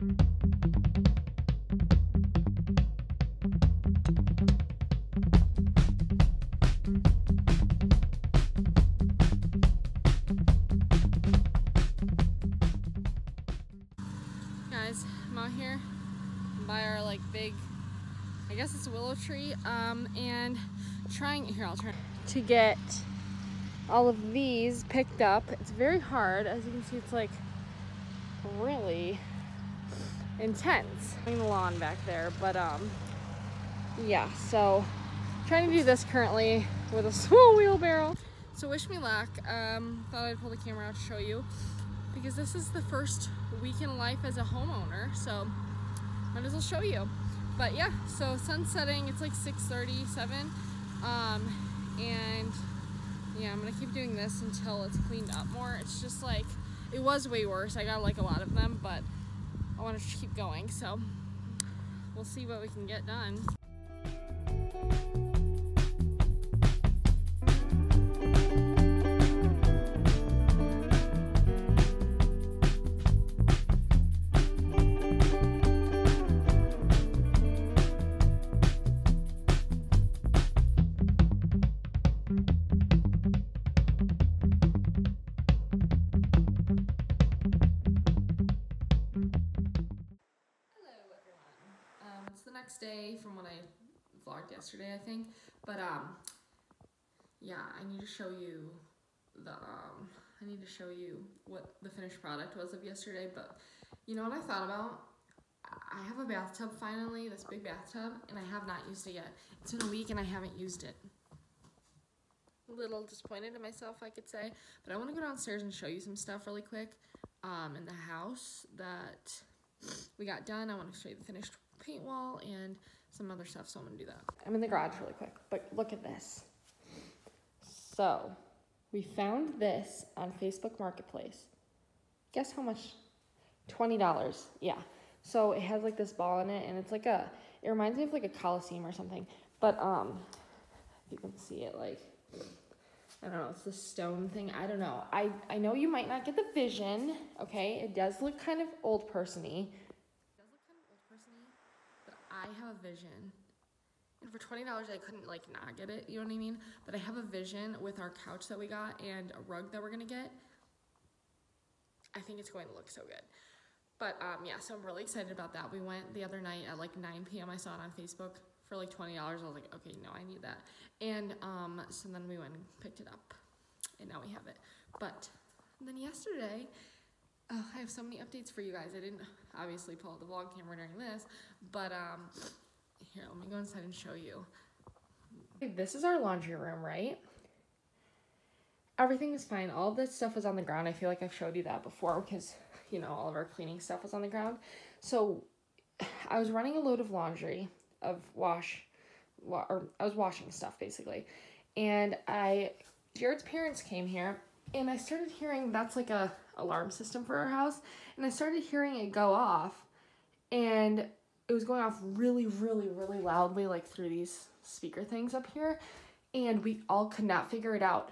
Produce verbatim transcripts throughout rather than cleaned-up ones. Guys, I'm out here by our like big, I guess it's a willow tree, um, and trying here. I'll try to get all of these picked up. It's very hard, as you can see. It's like really intense. I'm the lawn back there, but um, yeah. So trying to do this currently with a small wheelbarrow. So wish me luck. Um, thought I'd pull the camera out to show you, because this is the first week in life as a homeowner, so might as well show you. But yeah, so sun's setting, it's like six thirty, seven, um, and yeah, I'm gonna keep doing this until it's cleaned up more. It's just like, it was way worse, I got like a lot of them, but I wanna just keep going, so we'll see what we can get done. Day from when I vlogged yesterday, I think, but um yeah, I need to show you the um I need to show you what the finished product was of yesterday. But you know what I thought about? I have a bathtub finally, this big bathtub, and I have not used it yet. It's been a week and I haven't used it. A little disappointed in myself, I could say, but I want to go downstairs and show you some stuff really quick um in the house that we got done. I want to show you the finished paint wall and some other stuff, so I'm gonna do that. I'm in the garage really quick, but look at this. So we found this on Facebook Marketplace. Guess how much? Twenty dollars. Yeah, so it has like this ball in it, and it's like a, it reminds me of like a Coliseum or something, but um you can see it, like, I don't know, it's the stone thing, I don't know. I I know you might not get the vision, okay? It does look kind of old person-y. I have a vision, and for twenty dollars I couldn't like not get it, you know what I mean? But I have a vision with our couch that we got and a rug that we're gonna get. I think it's going to look so good. But um, yeah, so I'm really excited about that. We went the other night at like nine p m I saw it on Facebook for like twenty dollars. I was like, okay, no, I need that. And um, so then we went and picked it up, and now we have it. But then yesterday, oh, I have so many updates for you guys. I didn't obviously pull out the vlog camera during this, but um, here, let me go inside and show you. This is our laundry room, right? Everything is fine. All this stuff was on the ground. I feel like I've showed you that before because, you know, all of our cleaning stuff was on the ground. So I was running a load of laundry, of wash, wa or I was washing stuff basically. And I, Jared's parents came here, and I started hearing, that's like a alarm system for our house, and I started hearing it go off, and it was going off really really really loudly, like through these speaker things up here, and we all could not figure it out.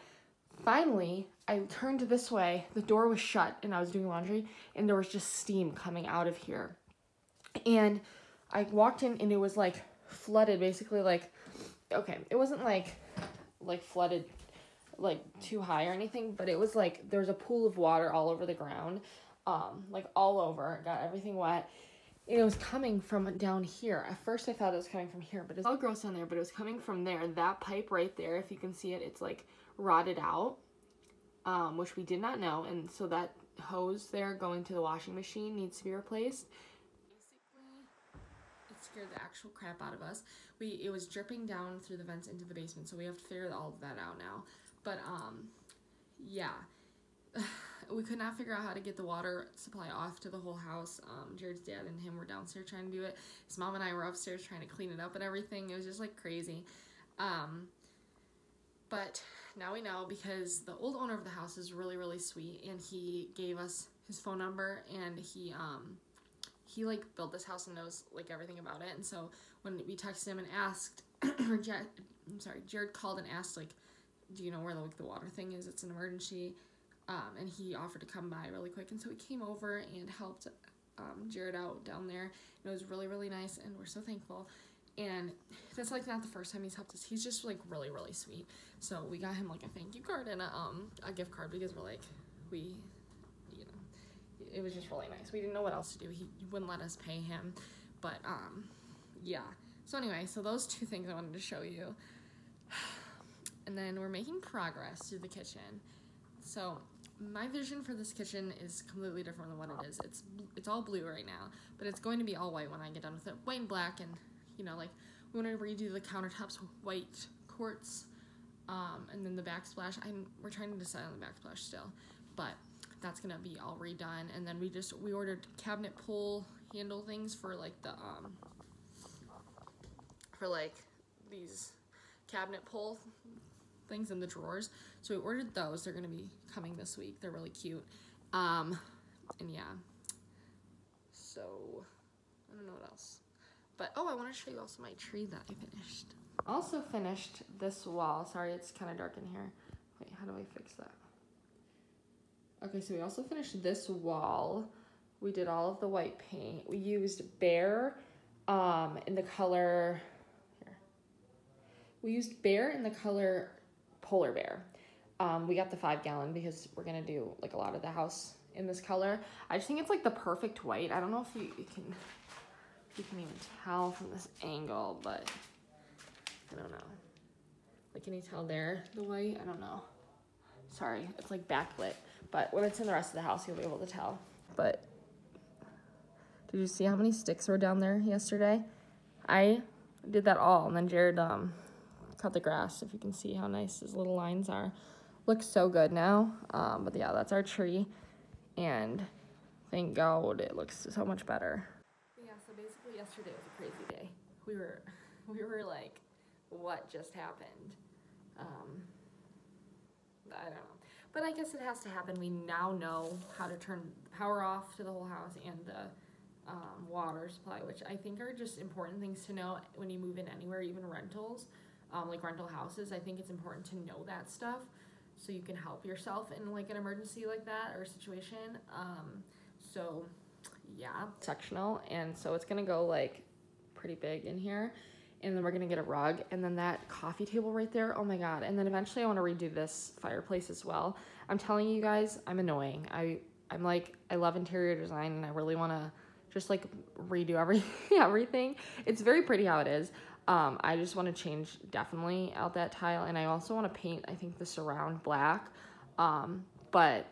Finally I turned this way, the door was shut, and I was doing laundry, and there was just steam coming out of here, and I walked in and it was like flooded, basically. Like, okay, it wasn't like like flooded like too high or anything, but it was like there was a pool of water all over the ground, um like all over, got everything wet, and it was coming from down here. At first I thought it was coming from here, but it's all gross down there, but it was coming from there. That pipe right there, if you can see it, it's like rotted out, um which we did not know, and so that hose there going to the washing machine needs to be replaced. Scared the actual crap out of us. We it was dripping down through the vents into the basement, so we have to figure all of that out now. But um yeah, we could not figure out how to get the water supply off to the whole house. um Jared's dad and him were downstairs trying to do it. His mom and I were upstairs trying to clean it up and everything. It was just like crazy. Um but now we know, because the old owner of the house is really really sweet, and he gave us his phone number, and he um he like built this house and knows like everything about it. And so when we texted him and asked, or Jared, I'm sorry, Jared called and asked, like, do you know where the, like, the water thing is? It's an emergency. Um, and he offered to come by really quick. And so he came over and helped um, Jared out down there. And it was really, really nice, and we're so thankful. And that's, like, not the first time he's helped us. He's just, like, really, really sweet. So we got him, like, a thank you card and a, um, a gift card because we're, like, we, you know, it was just really nice. We didn't know what else to do. He wouldn't let us pay him. But, um, yeah. So anyway, so those two things I wanted to show you. And then we're making progress through the kitchen. So my vision for this kitchen is completely different than what it is. It's it's all blue right now, but it's going to be all white when I get done with it. White and black, and, you know, like, we want to redo the countertops white quartz, um, and then the backsplash. I'm, we're trying to decide on the backsplash still, but that's going to be all redone. And then we just, we ordered cabinet pull handle things for, like, the, um, for, like, these cabinet pull things in the drawers. So we ordered those. They're going to be coming this week. They're really cute. Um, and yeah. So, I don't know what else. But, oh, I want to show you also my tree that I finished. Also finished this wall. Sorry, it's kind of dark in here. Wait, how do I fix that? Okay, so we also finished this wall. We did all of the white paint. We used Behr um, in the color... Here. We used Behr in the color... Polar Bear. Um, we got the five gallon because we're gonna do, like, a lot of the house in this color. I just think it's, like, the perfect white. I don't know if you, you can you can even tell from this angle, but I don't know. Like, can you tell there the white? I don't know. Sorry, it's, like, backlit. But when it's in the rest of the house, you'll be able to tell. But did you see how many sticks were down there yesterday? I did that all, and then Jared um cut the grass. If you can see how nice his little lines are, looks so good now. Um, but yeah, that's our tree, and thank God it looks so much better. Yeah, so basically yesterday was a crazy day. We were, we were like, what just happened? Um, I don't know, but I guess it has to happen. We now know how to turn the power off to the whole house and the um, water supply, which I think are just important things to know when you move in anywhere, even rentals. Um, like rental houses, I think it's important to know that stuff so you can help yourself in, like, an emergency like that or a situation. Um, so yeah, sectional, and so it's gonna go, like, pretty big in here, and then we're gonna get a rug, and then that coffee table right there, oh my god, and then eventually I want to redo this fireplace as well. I'm telling you guys, I'm annoying. I I'm like, I love interior design, and I really want to just, like, redo everything. everything. It's very pretty how it is. Um, I just want to change definitely out that tile, and I also want to paint, I think, the surround black, um, but,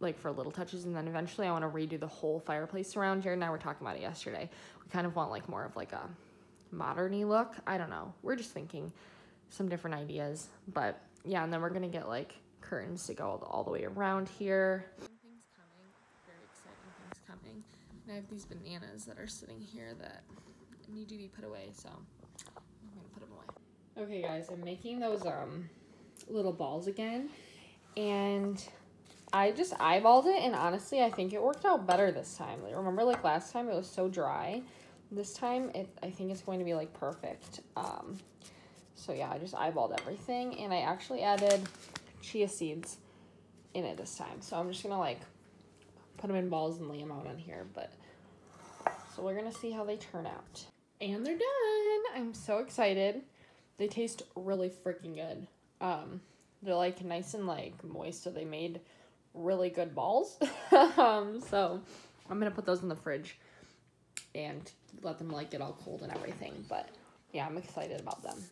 like, for little touches, and then eventually I want to redo the whole fireplace surround. Jared and I were talking about it yesterday. We kind of want, like, more of, like, a modern-y look. I don't know. We're just thinking some different ideas, but yeah, and then we're going to get, like, curtains to go all the, all the way around here. Things coming. Very exciting things coming. And I have these bananas that are sitting here that need to be put away, so... Okay guys, I'm making those um little balls again, and I just eyeballed it, and honestly I think it worked out better this time. Like, remember, like, last time it was so dry. This time it I think it's going to be, like, perfect. Um so yeah, I just eyeballed everything, and I actually added chia seeds in it this time. So I'm just gonna, like, put them in balls and lay them out on here, but so we're gonna see how they turn out. And they're done. I'm so excited. They taste really freaking good. Um, they're, like, nice and, like, moist, so they made really good balls. um, so I'm going to put those in the fridge and let them, like, get all cold and everything. But, yeah, I'm excited about them.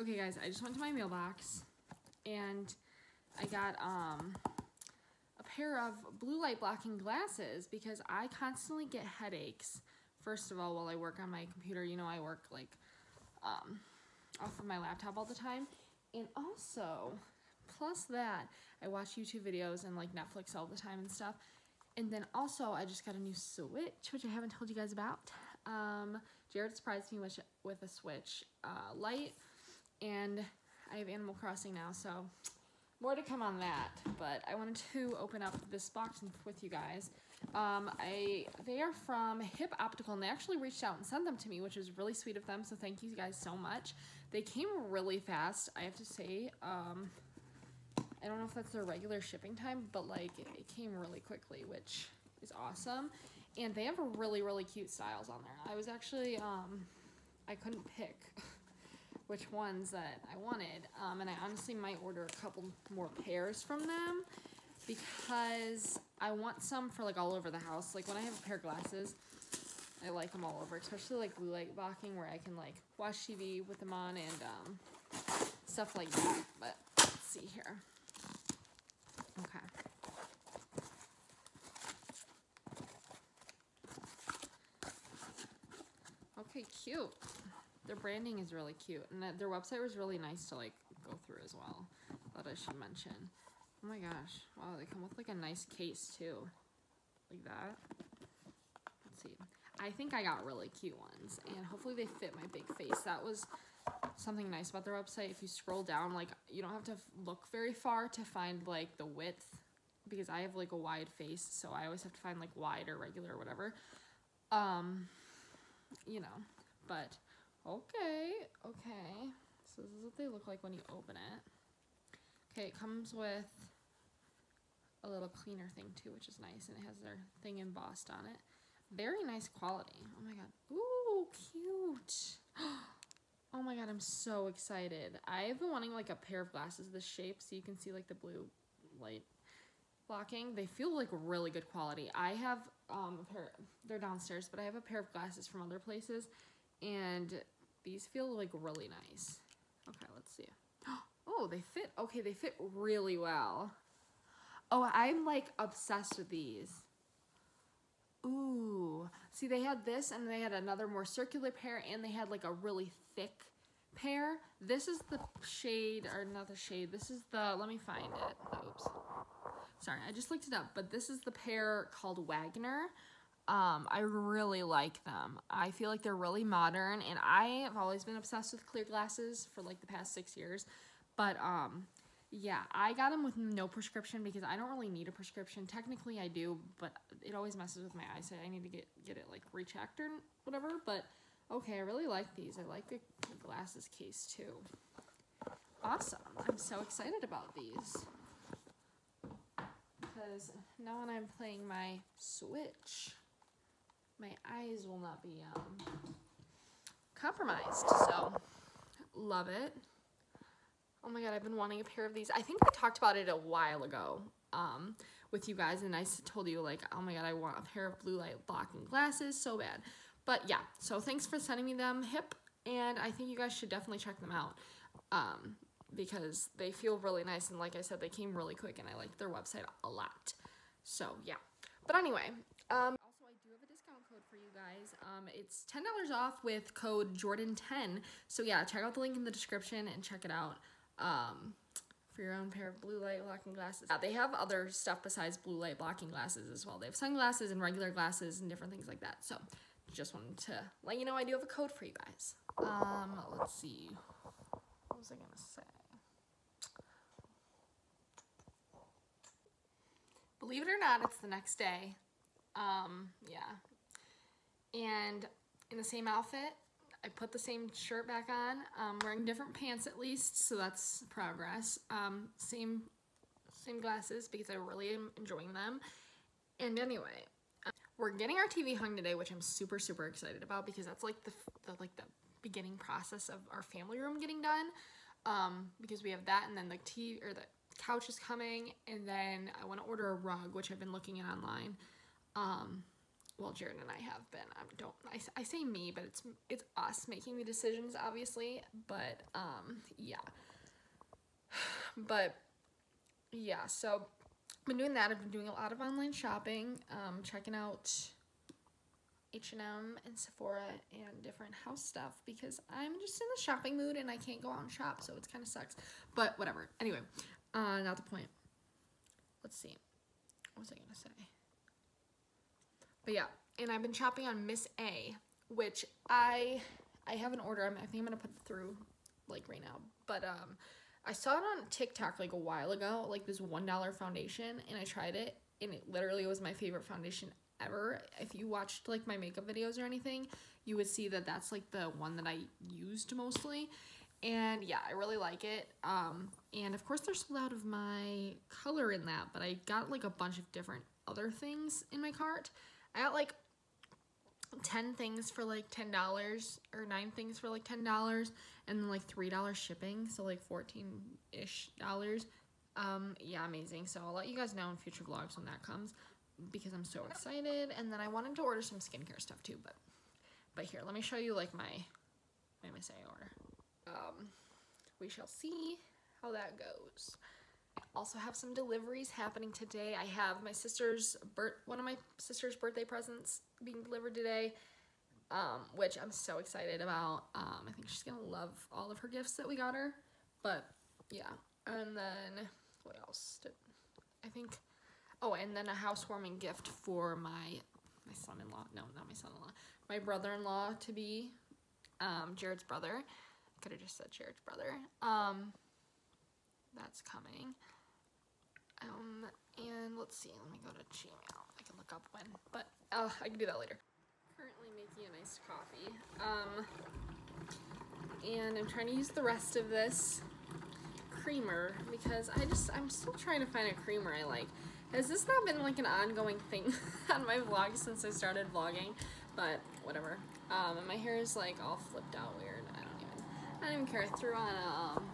Okay, guys, I just went to my mailbox, and I got um, a pair of blue light blocking glasses because I constantly get headaches. First of all, while I work on my computer, you know, I work, like, um, off of my laptop all the time. And also, plus that, I watch YouTube videos and, like, Netflix all the time and stuff. And then also, I just got a new Switch, which I haven't told you guys about. Um, Jared surprised me with, with a Switch uh, Lite, and I have Animal Crossing now, so more to come on that. But I wanted to open up this box with you guys. Um, I, they are from Hip Optical, and they actually reached out and sent them to me, which is really sweet of them, so thank you guys so much. They came really fast, I have to say. um, I don't know if that's their regular shipping time, but, like, it, it came really quickly, which is awesome. And they have really, really cute styles on there. I was actually, um, I couldn't pick which ones that I wanted. Um, and I honestly might order a couple more pairs from them because I want some for like all over the house. Like when I have a pair of glasses, I like them all over, especially like blue light blocking where I can like watch T V with them on and um, stuff like that. But let's see here. Okay. Okay, cute. Their branding is really cute, and their website was really nice to like go through as well. Thought I should mention. Oh my gosh! Wow, they come with like a nice case too, like that. Let's see. I think I got really cute ones, and hopefully they fit my big face. That was something nice about their website. If you scroll down, like you don't have to look very far to find like the width, because I have like a wide face, so I always have to find like wide or regular or whatever. Um, you know, but. Okay, okay, so this is what they look like when you open it. Okay, it comes with a little cleaner thing too, which is nice, and it has their thing embossed on it. Very nice quality. Oh my god. Ooh, cute. Oh my god, I'm so excited. I've been wanting like a pair of glasses this shape, so you can see like the blue light blocking. They feel like really good quality. I have um, a pair, they're downstairs, but I have a pair of glasses from other places, and these feel like really nice. Okay, let's see. Oh, they fit. Okay, they fit really well. Oh, I'm like obsessed with these. Ooh. See, they had this and they had another more circular pair and they had like a really thick pair. This is the shade, or another shade. This is the, let me find it. Oops. Sorry, I just looked it up, but this is the pair called Wagner. Um, I really like them. I feel like they're really modern, and I have always been obsessed with clear glasses for like the past six years. But um, yeah, I got them with no prescription because I don't really need a prescription. Technically, I do, but it always messes with my eyesight. I need to get get it like rechecked or whatever. But okay, I really like these. I like the, the glasses case too. Awesome! I'm so excited about these because now when I'm playing my Switch, my eyes will not be um, compromised, so love it. Oh my god, I've been wanting a pair of these. I think I talked about it a while ago um, with you guys, and I told you, like, oh my god, I want a pair of blue light blocking glasses so bad. But yeah, so thanks for sending me them, Hip, and I think you guys should definitely check them out um, because they feel really nice, and like I said, they came really quick, and I like their website a lot. So yeah, but anyway. Um, I do have a discount code for you guys. Um, it's ten dollars off with code Jordan ten. So yeah, check out the link in the description and check it out um, for your own pair of blue light blocking glasses. Yeah, they have other stuff besides blue light blocking glasses as well. They have sunglasses and regular glasses and different things like that. So just wanted to let you know I do have a code for you guys. Um, let's see. What was I gonna say? Believe it or not, it's the next day. Um, yeah, and in the same outfit, I put the same shirt back on, um, wearing different pants at least, so that's progress. Um, same, same glasses because I really am enjoying them. And anyway, um, we're getting our T V hung today, which I'm super, super excited about because that's like the, the, like the beginning process of our family room getting done. Um, because we have that and then the T V or the couch is coming, and then I want to order a rug, which I've been looking at online. Um, well, Jordan and I have been, I don't, I, I say me, but it's, it's us making the decisions, obviously, but, um, yeah, but, yeah, so, I've been doing that, I've been doing a lot of online shopping, um, checking out H and M and Sephora and different house stuff, because I'm just in the shopping mood, and I can't go out and shop, so it kind of sucks, but whatever, anyway, uh, not the point. Let's see, what was I gonna say? But yeah, and I've been shopping on Miss A, which I I have an order. I'm, I think I'm going to put it through, like, right now. But um, I saw it on TikTok, like, a while ago, like, this one dollar foundation, and I tried it, and it literally was my favorite foundation ever. If you watched, like, my makeup videos or anything, you would see that that's, like, the one that I used mostly. And, yeah, I really like it. Um, and, of course, they're sold out of my color in that, but I got, like, a bunch of different other things in my cart. I got like ten things for like ten dollars, or nine things for like ten dollars, and then like three dollars shipping, so like fourteen-ish dollars. Um, yeah, amazing. So I'll let you guys know in future vlogs when that comes, because I'm so excited. And then I wanted to order some skincare stuff too, but but here, let me show you like my my M S A order. Um, we shall see how that goes. I also have some deliveries happening today. I have my sister's birth, one of my sister's birthday presents being delivered today, um, which I'm so excited about. Um, I think she's gonna love all of her gifts that we got her. But yeah, and then what else? Did, I think. Oh, and then a housewarming gift for my my son-in-law. No, not my son-in-law. My brother-in-law to be, um, Jared's brother. Could have just said Jared's brother. Um, that's coming. Um, and let's see. Let me go to Gmail. I can look up when, but uh, I can do that later. Currently making a nice coffee. Um, and I'm trying to use the rest of this creamer because I just I'm still trying to find a creamer I like. Has this not been like an ongoing thing on my vlog since I started vlogging? But whatever. Um, and my hair is like all flipped out weird. I don't even. I don't even care. I threw on a um,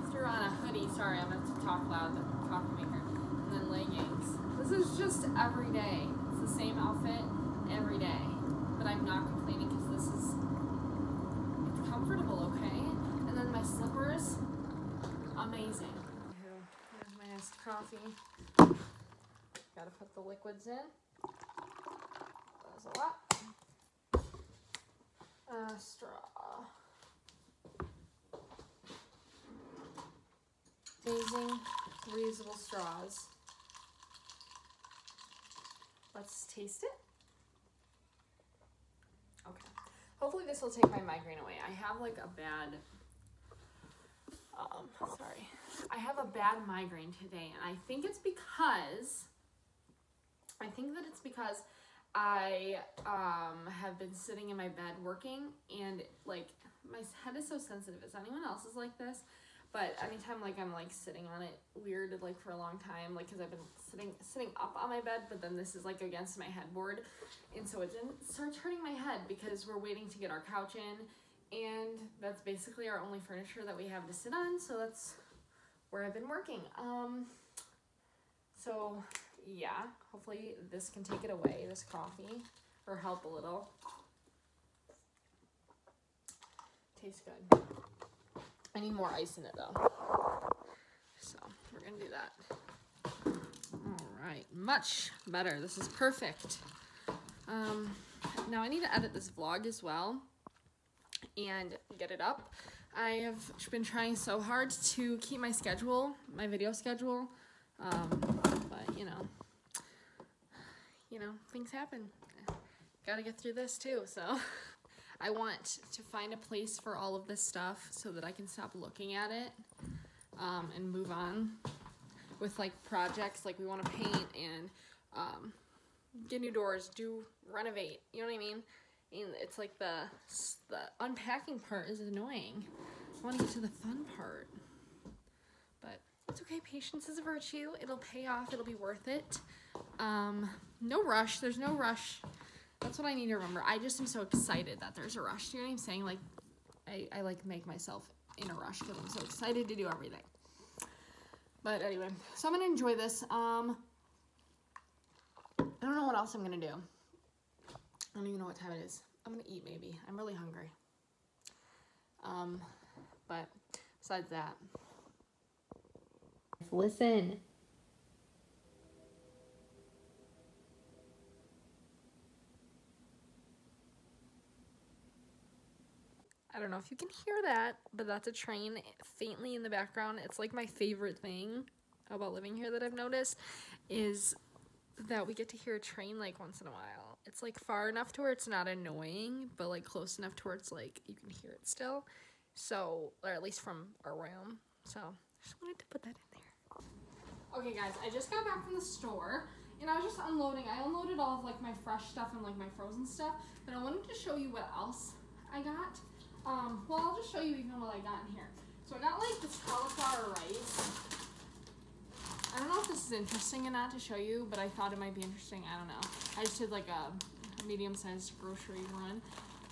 I threw on a hoodie. Sorry, I meant to talk loud. The coffee maker. And then leggings. This is just every day. It's the same outfit every day. But I'm not complaining because this is it's comfortable, okay? And then my slippers. Amazing. Coffee. Gotta put the liquids in. That was a lot. Uh, straw. Amazing reusable straws. Let's taste it. Okay. Hopefully this will take my migraine away. I have like a bad Um, sorry. I have a bad migraine today, and I think it's because, I think that it's because I, um, have been sitting in my bed working, and, like, my head is so sensitive. Is anyone else's like this? But anytime, like, I'm, like, sitting on it weird, like, for a long time, like, because I've been sitting, sitting up on my bed, but then this is, like, against my headboard, and so it didn't start turning my head because we're waiting to get our couch in. And that's basically our only furniture that we have to sit on, so that's where I've been working. Um, so yeah, hopefully this can take it away, this coffee, or help a little. Tastes good. I need more ice in it though. So we're gonna do that. All right, much better. This is perfect. Um, now I need to edit this vlog as well and get it up. I have been trying so hard to keep my schedule, my video schedule, um, but you know, you know, things happen. Gotta get through this too, so. I want to find a place for all of this stuff so that I can stop looking at it um, and move on with like projects, like we wanna paint and um, get new doors, do renovate, you know what I mean? And it's like the, the unpacking part is annoying. I want to get to the fun part. But it's okay. Patience is a virtue. It'll pay off. It'll be worth it. Um, no rush. There's no rush. That's what I need to remember. I just am so excited that there's a rush. You know what I'm saying? Like, I, I like make myself in a rush because I'm so excited to do everything. But anyway, so I'm going to enjoy this. Um, I don't know what else I'm going to do. I don't even know what time it is. I'm gonna eat maybe. I'm really hungry. Um, but besides that. Listen. I don't know if you can hear that, but that's a train faintly in the background. It's like my favorite thing about living here that I've noticed is that we get to hear a train like once in a while. It's like far enough to where it's not annoying, but like close enough to where it's like you can hear it still. So, or at least from our room. So I just wanted to put that in there. Okay guys, I just got back from the store and I was just unloading. I unloaded all of like my fresh stuff and like my frozen stuff, but I wanted to show you what else I got. Um, well, I'll just show you even what I got in here. So I got like this cauliflower rice. I don't know if this is interesting or not to show you, but I thought it might be interesting. I don't know. I just did like a medium-sized grocery run.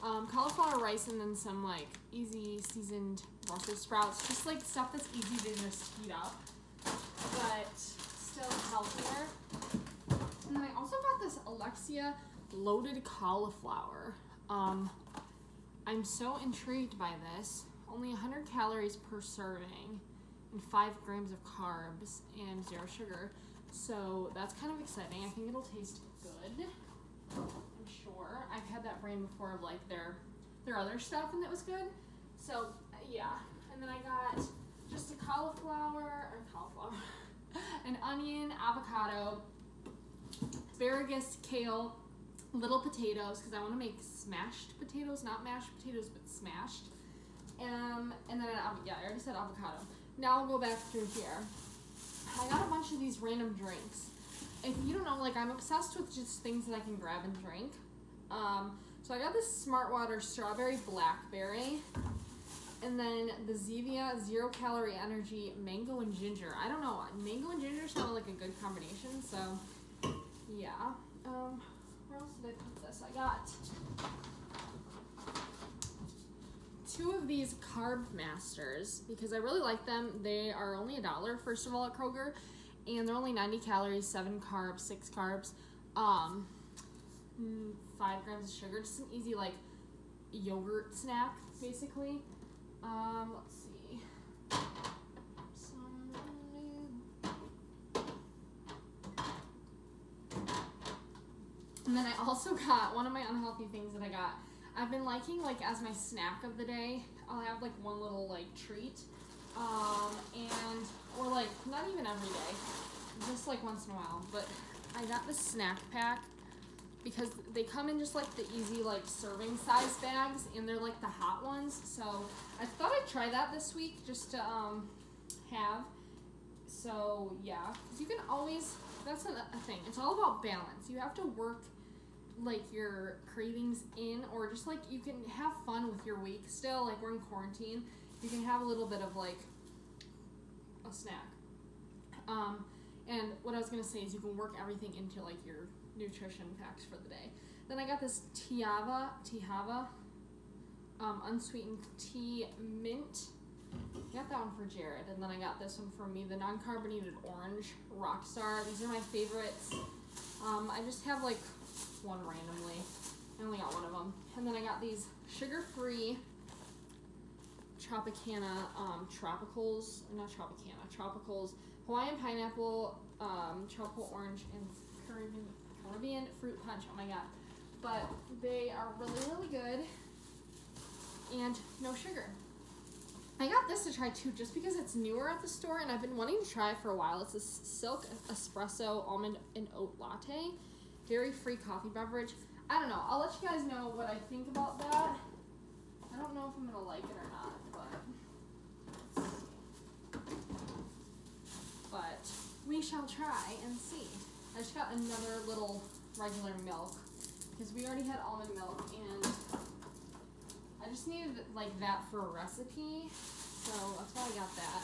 Um, cauliflower rice and then some like easy seasoned Brussels sprouts. Just like stuff that's easy to just heat up, but still healthier. And then I also got this Alexia loaded cauliflower. Um, I'm so intrigued by this. Only one hundred calories per serving and five grams of carbs and zero sugar. So that's kind of exciting. I think it'll taste good, I'm sure. I've had that brand before of like their, their other stuff and that was good. So yeah. And then I got just a cauliflower, or cauliflower, an onion, avocado, asparagus, kale, little potatoes, because I want to make smashed potatoes, not mashed potatoes, but smashed. Um, and then, an, yeah, I already said avocado. Now I'll go back through here. I got a bunch of these random drinks. If you don't know, like, I'm obsessed with just things that I can grab and drink. Um, so I got this Smartwater Strawberry Blackberry. And then the Zevia Zero Calorie Energy Mango and Ginger. I don't know. Mango and ginger sound like a good combination, so yeah. Um, where else did I put this? I got two of these Carb Masters because I really like them. They are only a dollar, first of all, at Kroger, and they're only ninety calories, seven carbs, six carbs, um, five grams of sugar. Just an easy, like, yogurt snack, basically. Um, let's see. And then I also got one of my unhealthy things that I got. I've been liking, like, as my snack of the day, I'll have like one little like treat, um, and or like not even every day, just like once in a while. But I got this snack pack because they come in just like the easy like serving size bags, and they're like the hot ones. So I thought I'd try that this week just to um, have. So yeah, because you can always, that's a thing. It's all about balance. You have to work like your cravings in, or just like you can have fun with your week still. Like, we're in quarantine, you can have a little bit of like a snack. Um, and what I was gonna say is you can work everything into like your nutrition facts for the day. Then I got this Tiava, Tiava, um, unsweetened tea mint. I got that one for Jared, and then I got this one for me, the non-carbonated orange Rockstar. These are my favorites. Um, I just have like one randomly. I only got one of them. And then I got these sugar-free Tropicana um, Tropicals, not Tropicana, Tropicals, Hawaiian Pineapple, um, Tropical Orange, and Caribbean, Caribbean Fruit Punch. Oh my god. But they are really, really good and no sugar. I got this to try too just because it's newer at the store and I've been wanting to try it for a while. It's a Silk Espresso Almond and Oat Latte. Dairy-free coffee beverage. I don't know. I'll let you guys know what I think about that. I don't know if I'm going to like it or not, but but we shall try and see. I just got another little regular milk because we already had almond milk and I just needed like that for a recipe, so that's why I got that.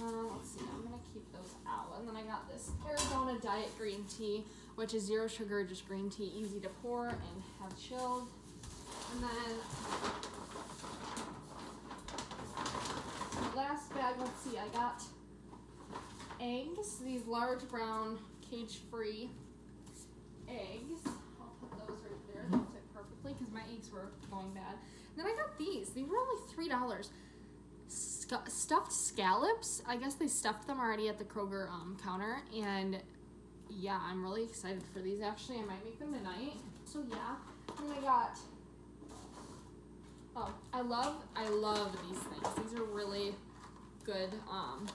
Um, let's see, I'm going to keep those out. And then I got this Arizona Diet Green Tea, which is zero sugar, just green tea, easy to pour and have chilled. And then the last bag, let's see, I got eggs, these large brown cage-free eggs. I'll put those right there. They fit perfectly because my eggs were going bad. And then I got these. These were only three dollars. Stuffed scallops. I guess they stuffed them already at the Kroger um, counter, and yeah, I'm really excited for these. Actually, I might make them tonight. So yeah. And I got, oh, I love I love these things. These are really good. Um,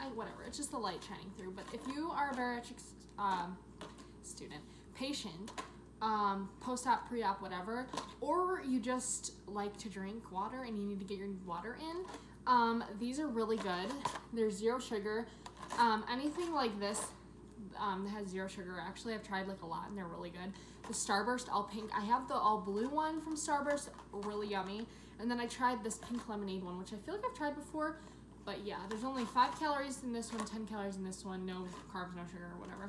I, whatever. It's just the light shining through. But if you are a bariatric um, student, patient, um, post-op, pre-op, whatever, or you just like to drink water and you need to get your water in, um, these are really good. They're zero sugar. Um, anything like this um, that has zero sugar, actually, I've tried like a lot and they're really good. The Starburst all pink. I have the all blue one from Starburst, really yummy. And then I tried this pink lemonade one, which I feel like I've tried before, But yeah, there's only five calories in this one, ten calories in this one, no carbs, no sugar, or whatever.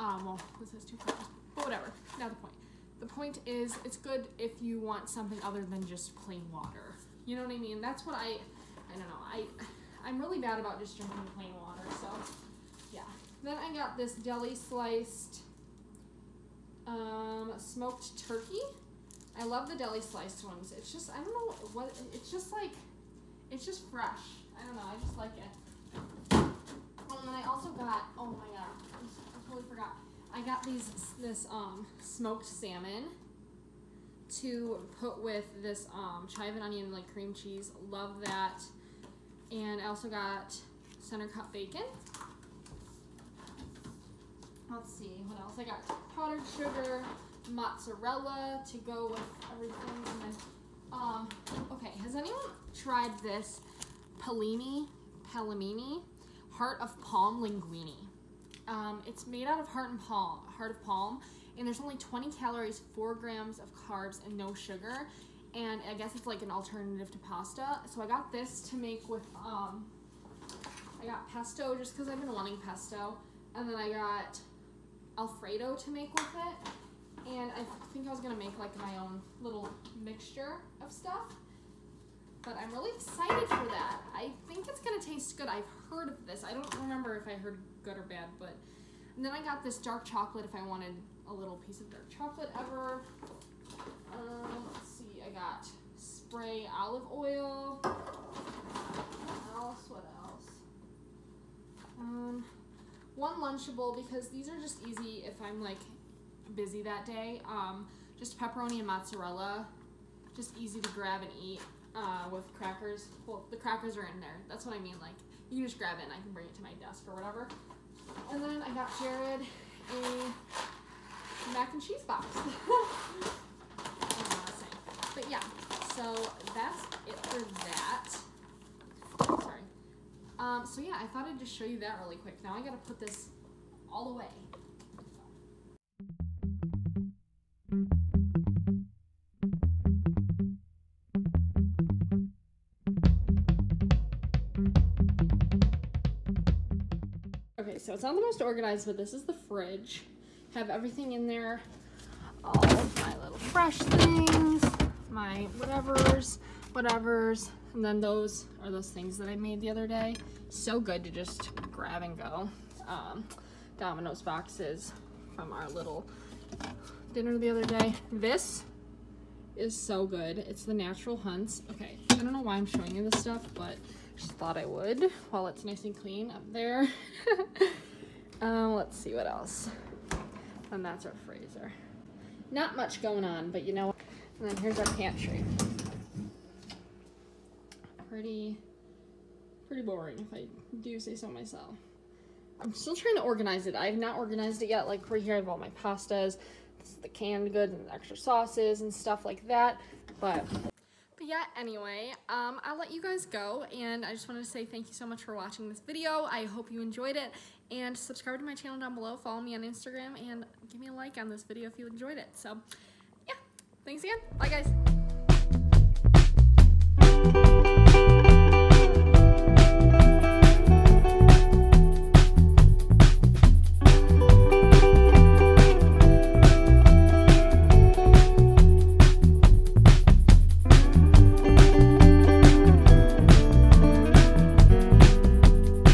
Um, well, this has two carbs, but whatever, not the point. The point is, it's good if you want something other than just plain water. You know what I mean? That's what I, I don't know, I, I'm really bad about just drinking plain water, so yeah. Then I got this deli sliced um, smoked turkey. I love the deli sliced ones. It's just, I don't know what, it's just like, it's just fresh. I don't know, I just like it. Oh, and then I also got, oh my god, I totally forgot. I got these, this um, smoked salmon to put with this um, chive and onion, like cream cheese. Love that. And I also got center cut bacon. Let's see, what else? I got powdered sugar, mozzarella to go with everything. And then, um, okay, has anyone tried this Palmini, Palmini, heart of palm linguine? Um, it's made out of heart and palm, heart of palm, and there's only twenty calories, four grams of carbs, and no sugar. And I guess it's like an alternative to pasta. So I got this to make with, um, I got pesto just because I've been wanting pesto. And then I got Alfredo to make with it. And I think I was gonna make like my own little mixture of stuff. But I'm really excited for that. I think it's gonna taste good. I've heard of this. I don't remember if I heard good or bad, but. And then I got this dark chocolate if I wanted a little piece of dark chocolate ever. Um, let's see, I got spray olive oil. What else, what else? Um, one Lunchable, because these are just easy if I'm like busy that day. Um, just pepperoni and mozzarella, just easy to grab and eat. Uh, with crackers. Well, the crackers are in there. That's what I mean. Like, you can just grab it and I can bring it to my desk or whatever. And then I got Jared a mac and cheese box. I don't know what I'm saying. But yeah, so that's it for that. Sorry. Um, so yeah, I thought I'd just show you that really quick. Now I gotta put this all away. So it's not the most organized, but this is the fridge. Have everything in there. All of my little fresh things, my whatevers, whatevers. And then those are those things that I made the other day. So good to just grab and go. Um, Domino's boxes from our little dinner the other day. This is so good. It's the Natural Hunts. Okay, I don't know why I'm showing you this stuff, but just thought I would while it's nice and clean up there. um, let's see what else. And that's our freezer. Not much going on, but you know. And then here's our pantry. Pretty, pretty boring if I do say so myself. I'm still trying to organize it. I've not organized it yet. Like right here, I have all my pastas, this is the canned goods and extra sauces and stuff like that. But. Yeah, anyway, um, I'll let you guys go, and I just wanted to say thank you so much for watching this video. I hope you enjoyed it, and subscribe to my channel down below, follow me on Instagram, and give me a like on this video if you enjoyed it. So, yeah, thanks again. Bye, guys.